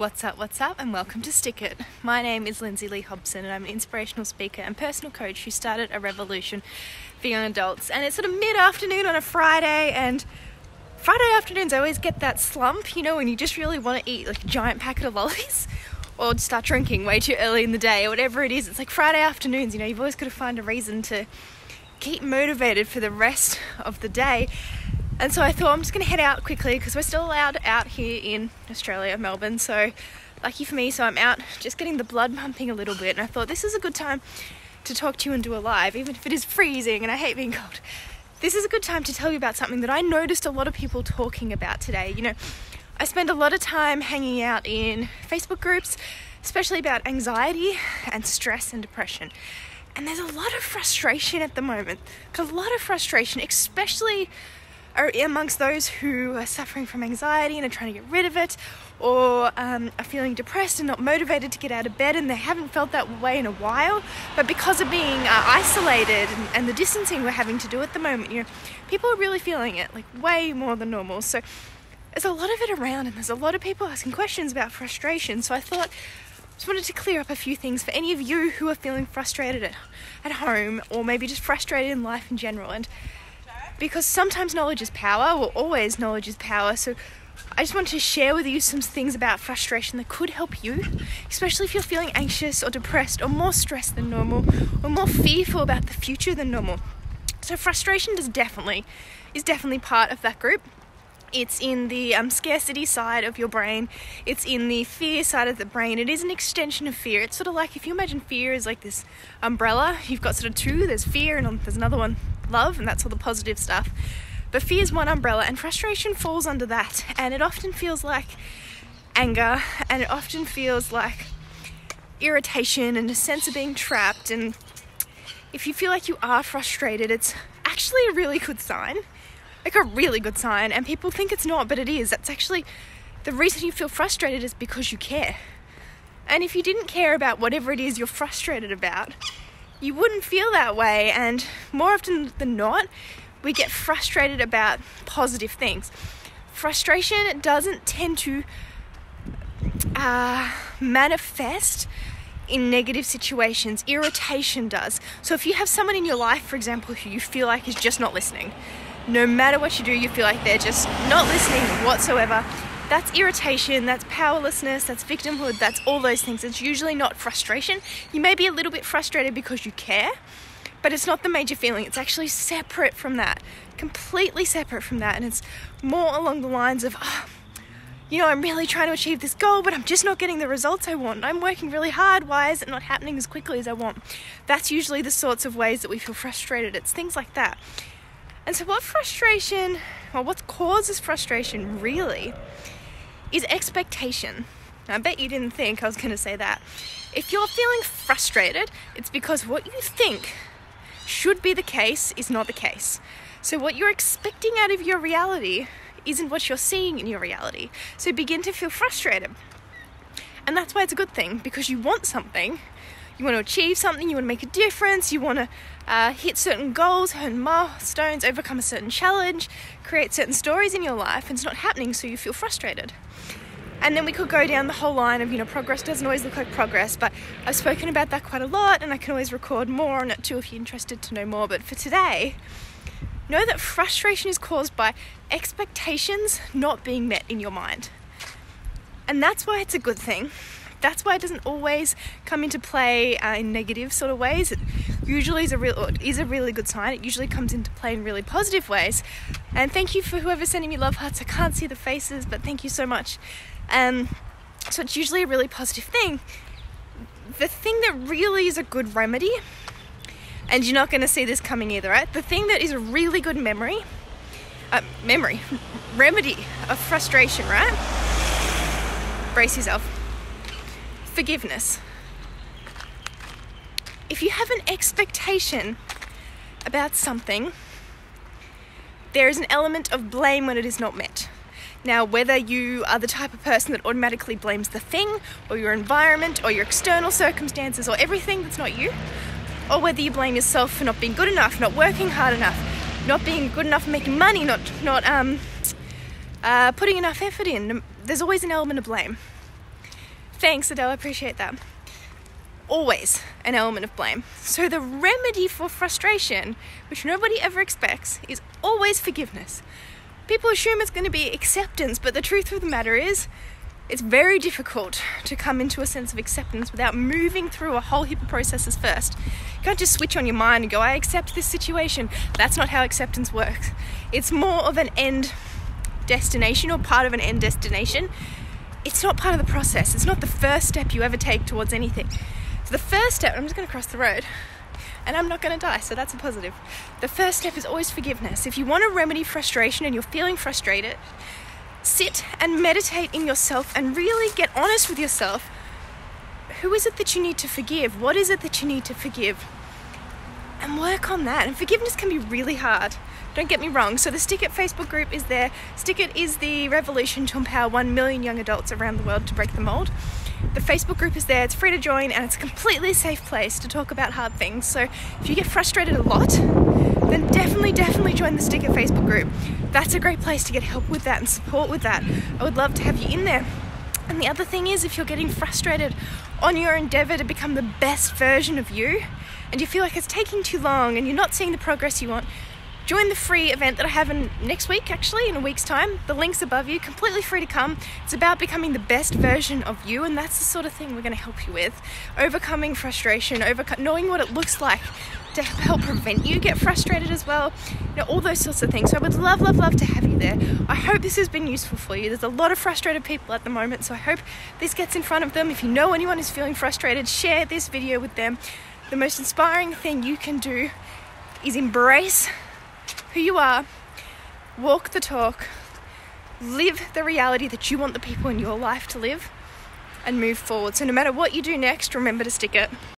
What's up and welcome to Stick It. My name is Lindsey Leigh Hobson and I'm an inspirational speaker and personal coach who started a revolution for young adults. And it's sort of mid-afternoon on a Friday, and Friday afternoons I always get that slump, you know, when you just really want to eat like a giant packet of lollies or start drinking way too early in the day or whatever it is. It's like Friday afternoons, you know, you've always got to find a reason to keep motivated for the rest of the day. And so I thought I'm just going to head out quickly because we're still allowed out here in Australia, Melbourne. So lucky for me, so I'm out just getting the blood pumping a little bit. And I thought this is a good time to talk to you and do a live, even if it is freezing and I hate being cold. This is a good time to tell you about something that I noticed a lot of people talking about today. You know, I spend a lot of time hanging out in Facebook groups, especially about anxiety and stress and depression. And there's a lot of frustration at the moment, a lot of frustration, especially amongst those who are suffering from anxiety and are trying to get rid of it, or are feeling depressed and not motivated to get out of bed, and they haven't felt that way in a while, but because of being isolated and the distancing we're having to do at the moment, you know, people are really feeling it like way more than normal. So there's a lot of it around, and there's a lot of people asking questions about frustration. So I thought just wanted to clear up a few things for any of you who are feeling frustrated at home, or maybe just frustrated in life in general. And because sometimes knowledge is power, well, always knowledge is power. So I just wanted to share with you some things about frustration that could help you, especially if you're feeling anxious or depressed or more stressed than normal or more fearful about the future than normal. So frustration is definitely part of that group. It's in the scarcity side of your brain. It's in the fear side of the brain. It is an extension of fear. It's sort of like, if you imagine fear is like this umbrella, you've got sort of two, there's fear and there's another one, love, and that's all the positive stuff. But fear is one umbrella, and frustration falls under that. And it often feels like anger, and it often feels like irritation and a sense of being trapped. And if you feel like you are frustrated, it's actually a really good sign. Like a really good sign, and people think it's not, but it is. That's actually the reason you feel frustrated, is because you care. And if you didn't care about whatever it is you're frustrated about, you wouldn't feel that way. And more often than not, we get frustrated about positive things. Frustration doesn't tend to manifest in negative situations. Irritation does. So if you have someone in your life, for example, who you feel like is just not listening, no matter what you do, you feel like they're just not listening whatsoever, that's irritation, that's powerlessness, that's victimhood, that's all those things. It's usually not frustration. You may be a little bit frustrated because you care, but it's not the major feeling. It's actually separate from that, completely separate from that. And it's more along the lines of, oh, you know, I'm really trying to achieve this goal, but I'm just not getting the results I want. I'm working really hard. Why is it not happening as quickly as I want? That's usually the sorts of ways that we feel frustrated. It's things like that. And so what causes frustration really is expectation. I bet you didn't think I was going to say that. If you're feeling frustrated, it's because what you think should be the case is not the case. So what you're expecting out of your reality isn't what you're seeing in your reality. So begin to feel frustrated. And that's why it's a good thing, because you want something. You want to achieve something, you want to make a difference, you want to hit certain goals, earn milestones, overcome a certain challenge, create certain stories in your life, and it's not happening, so you feel frustrated. And then we could go down the whole line of, you know, progress doesn't always look like progress, but I've spoken about that quite a lot, and I can always record more on it too if you're interested to know more. But for today, know that frustration is caused by expectations not being met in your mind. And that's why it's a good thing. That's why it doesn't always come into play in negative sort of ways. It usually is a really good sign. It usually comes into play in really positive ways. And thank you for whoever's sending me love hearts. I can't see the faces, but thank you so much. So it's usually a really positive thing. The thing that really is a good remedy, and you're not going to see this coming either, right? The thing that is a really good remedy of frustration, right? Brace yourself. Forgiveness. If you have an expectation about something, there is an element of blame when it is not met. Now, whether you are the type of person that automatically blames the thing, or your environment, or your external circumstances, or everything that's not you, or whether you blame yourself for not being good enough, not working hard enough, not being good enough, making money, not putting enough effort in, there's always an element of blame. Thanks, Adele, I appreciate that. Always an element of blame. So the remedy for frustration, which nobody ever expects, is always forgiveness. People assume it's going to be acceptance, but the truth of the matter is, it's very difficult to come into a sense of acceptance without moving through a whole heap of processes first. You can't just switch on your mind and go, I accept this situation. That's not how acceptance works. It's more of an end destination or part of an end destination. It's not part of the process. It's not the first step you ever take towards anything. So the first step, I'm just going to cross the road and I'm not going to die, so that's a positive. The first step is always forgiveness. If you want to remedy frustration and you're feeling frustrated, sit and meditate in yourself and really get honest with yourself. Who is it that you need to forgive? What is it that you need to forgive? And work on that. And forgiveness can be really hard. Don't get me wrong. So the Stick It Facebook group is there. Stick It is the revolution to empower 1 million young adults around the world to break the mold. The Facebook group is there. It's free to join and it's a completely safe place to talk about hard things. So if you get frustrated a lot, then definitely join the Stick It Facebook group. That's a great place to get help with that and support with that. I would love to have you in there. And the other thing is, if you're getting frustrated on your endeavor to become the best version of you, and you feel like it's taking too long and you're not seeing the progress you want, join the free event that I have next week, actually, in a week's time. The link's above you, completely free to come. It's about becoming the best version of you, and that's the sort of thing we're going to help you with. Overcoming frustration, knowing what it looks like to help prevent you get frustrated as well, you know, all those sorts of things. So I would love to have you there. I hope this has been useful for you. There's a lot of frustrated people at the moment, so I hope this gets in front of them. If you know anyone who's feeling frustrated, share this video with them. The most inspiring thing you can do is embrace who you are, walk the talk, live the reality that you want the people in your life to live, and move forward. So no matter what you do next, remember to stick it.